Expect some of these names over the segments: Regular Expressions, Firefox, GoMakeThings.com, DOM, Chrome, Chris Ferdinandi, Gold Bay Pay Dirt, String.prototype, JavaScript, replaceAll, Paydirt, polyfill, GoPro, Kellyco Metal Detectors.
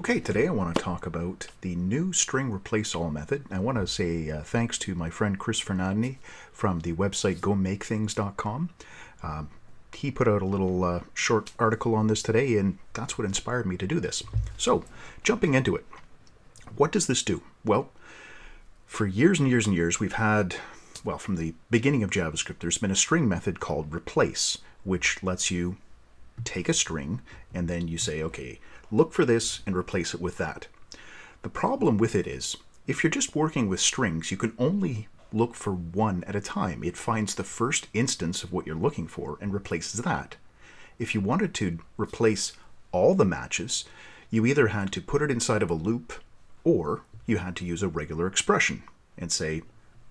Okay, today I want to talk about the new string replaceAll method. I want to say thanks to my friend Chris Ferdinandi from the website GoMakeThings.com. He put out a little short article on this today, and that's what inspired me to do this. So, jumping into it, what does this do? Well, for years and years and years, we've had, well, from the beginning of JavaScript, there's been a string method called replace, which lets you take a string, and then you say, okay, look for this and replace it with that. The problem with it is, if you're just working with strings, you can only look for one at a time. It finds the first instance of what you're looking for and replaces that. If you wanted to replace all the matches, you either had to put it inside of a loop, or you had to use a regular expression and say,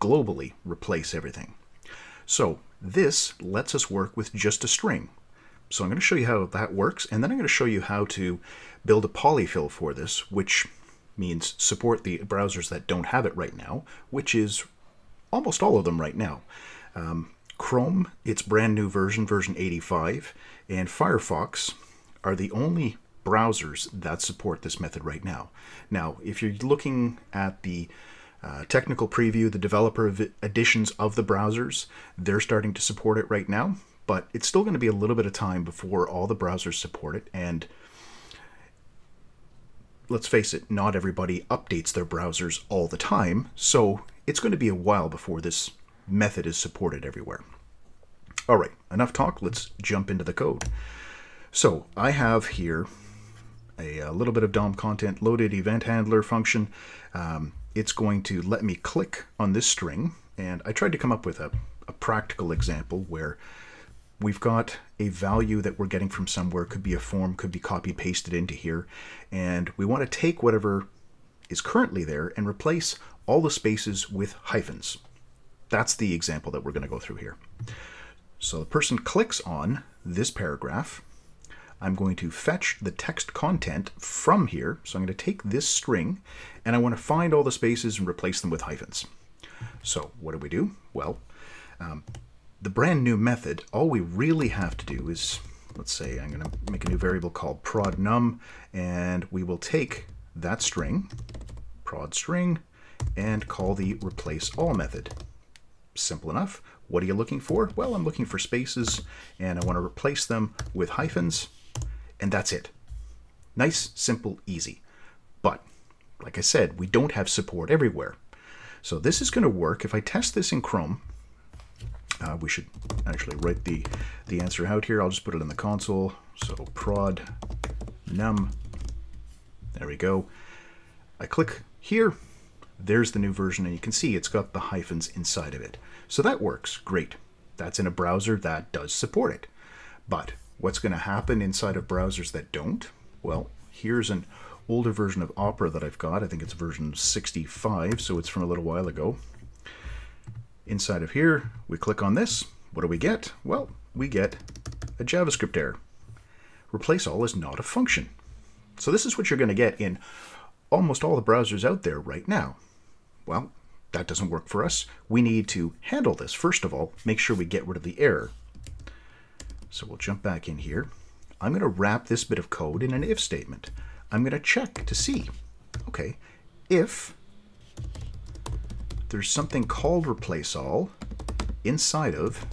globally replace everything. So this lets us work with just a string. So I'm going to show you how that works, and then I'm going to show you how to build a polyfill for this, which means support the browsers that don't have it right now, which is almost all of them right now. Chrome, its brand new version, version 85, and Firefox are the only browsers that support this method right now. Now, if you're looking at the technical preview, the developer editions of the browsers, they're starting to support it right now. But it's still going to be a little bit of time before all the browsers support it, and let's face it, not everybody updates their browsers all the time, so it's going to be a while before this method is supported everywhere. All right, enough talk, let's jump into the code. So I have here a little bit of DOM content, loaded event handler function. It's going to let me click on this string, and I tried to come up with a practical example where we've got a value that we're getting from somewhere, could be a form, could be copy pasted into here, and we want to take whatever is currently there and replace all the spaces with hyphens. That's the example that we're going to go through here. So the person clicks on this paragraph. I'm going to fetch the text content from here. So I'm going to take this string, and I want to find all the spaces and replace them with hyphens. So what do we do? Well, the brand new method, all we really have to do is, let's say I'm going to make a new variable called prod num, and we will take that string, prod string, and call the replaceAll method. Simple enough. What are you looking for? Well, I'm looking for spaces, and I want to replace them with hyphens, and that's it. Nice, simple, easy. But like I said, we don't have support everywhere. So this is going to work. If I test this in Chrome, we should actually write the answer out here. I'll just put it in the console. So prod num. There we go. I click here. There's the new version, and you can see it's got the hyphens inside of it. So that works. Great. That's in a browser that does support it. But what's going to happen inside of browsers that don't? Well, here's an older version of Opera that I've got. I think it's version 65, so it's from a little while ago. Inside of here, we click on this. What do we get? Well, we get a JavaScript error. replaceAll is not a function. So this is what you're going to get in almost all the browsers out there right now. Well, that doesn't work for us. We need to handle this. First of all, make sure we get rid of the error. So we'll jump back in here. I'm going to wrap this bit of code in an if statement. I'm going to check to see, okay, if there's something called replaceAll inside of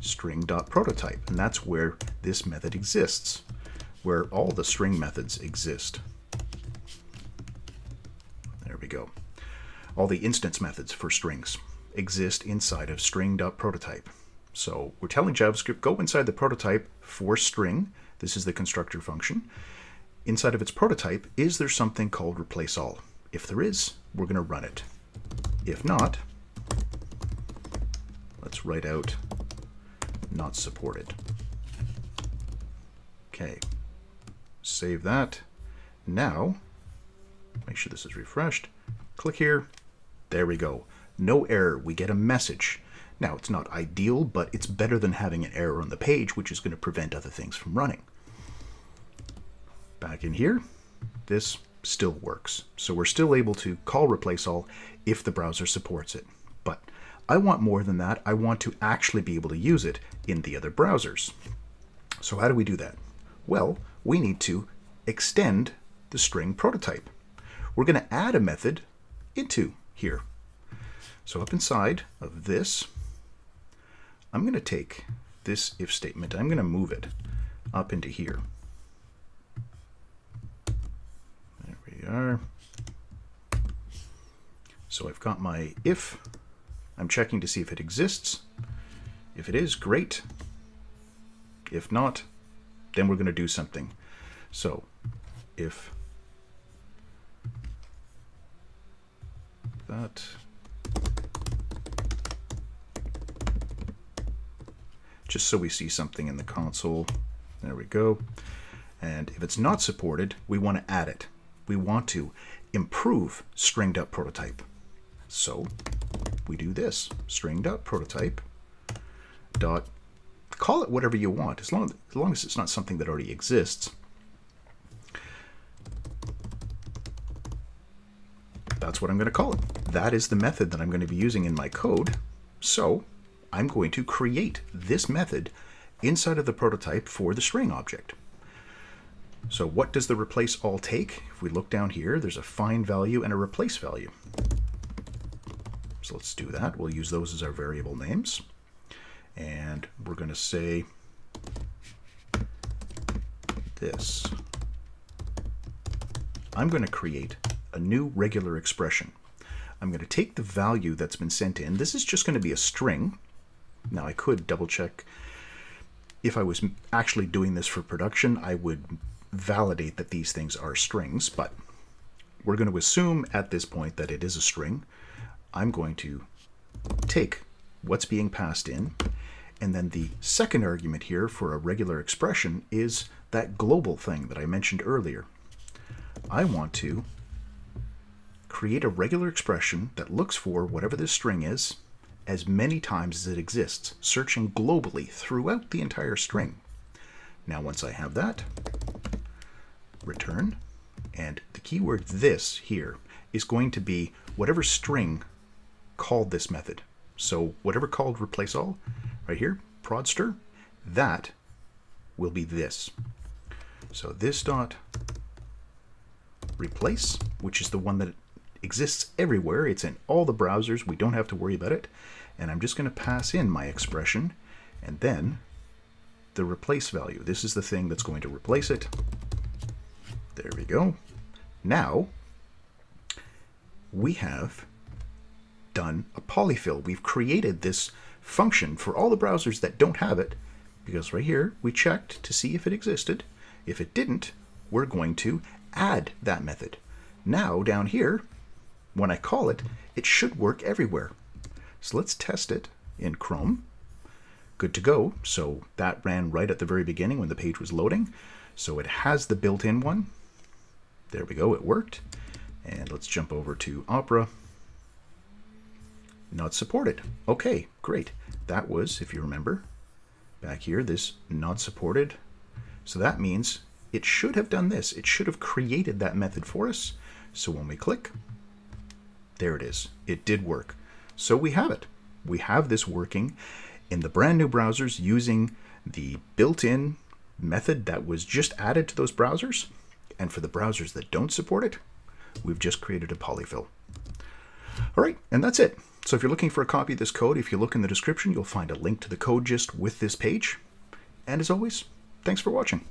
String.prototype, and that's where this method exists, where all the string methods exist. There we go. All the instance methods for strings exist inside of String.prototype. So we're telling JavaScript, go inside the prototype for string. This is the constructor function. Inside of its prototype, is there something called replaceAll? If there is, we're going to run it. If not, let's write out not supported. Okay, save that. Now, make sure this is refreshed. Click here. There we go. No error. We get a message. Now, it's not ideal, but it's better than having an error on the page, which is going to prevent other things from running. Back in here, this still works. So we're still able to call replaceAll if the browser supports it. But I want more than that. I want to actually be able to use it in the other browsers. So how do we do that? Well, we need to extend the string prototype. We're going to add a method into here. So up inside of this, I'm going to take this if statement. I'm going to move it up into here. There we are. So I've got my if. I'm checking to see if it exists. If it is, great. If not, then we're going to do something. So if that, just so we see something in the console. There we go. And if it's not supported, we want to add it. We want to improve string.prototype. So we do this, string.prototype dot, call it whatever you want, as long as it's not something that already exists. That's what I'm going to call it. That is the method that I'm going to be using in my code. So I'm going to create this method inside of the prototype for the string object. So what does the replace all take? If we look down here, there's a find value and a replace value. So let's do that. We'll use those as our variable names. And we're going to say this. I'm going to create a new regular expression. I'm going to take the value that's been sent in. This is just going to be a string. Now I could double check. If I was actually doing this for production, I would validate that these things are strings, but we're going to assume at this point that it is a string. I'm going to take what's being passed in, and then the second argument here for a regular expression is that global thing that I mentioned earlier. I want to create a regular expression that looks for whatever this string is as many times as it exists, searching globally throughout the entire string. Now once I have that, return, and the keyword this here is going to be whatever string called this method. So whatever called replaceAll right here, prodster, that will be this. So this dot replace, which is the one that exists everywhere. It's in all the browsers. We don't have to worry about it. And I'm just going to pass in my expression and then the replace value. This is the thing that's going to replace it. There we go. Now we have done a polyfill. We've created this function for all the browsers that don't have it, because right here we checked to see if it existed. If it didn't, we're going to add that method. Now down here, when I call it, it should work everywhere. So let's test it in Chrome. Good to go. So that ran right at the very beginning when the page was loading. So it has the built-in one. There we go, it worked. And let's jump over to Opera. Not supported. Okay, great. That was, if you remember, back here, this not supported. So that means it should have done this. It should have created that method for us. So when we click, there it is. It did work. So we have it. We have this working in the brand new browsers using the built-in method that was just added to those browsers. And for the browsers that don't support it, we've just created a polyfill. All right, and that's it. So if you're looking for a copy of this code, if you look in the description, you'll find a link to the code gist with this page. And as always, thanks for watching.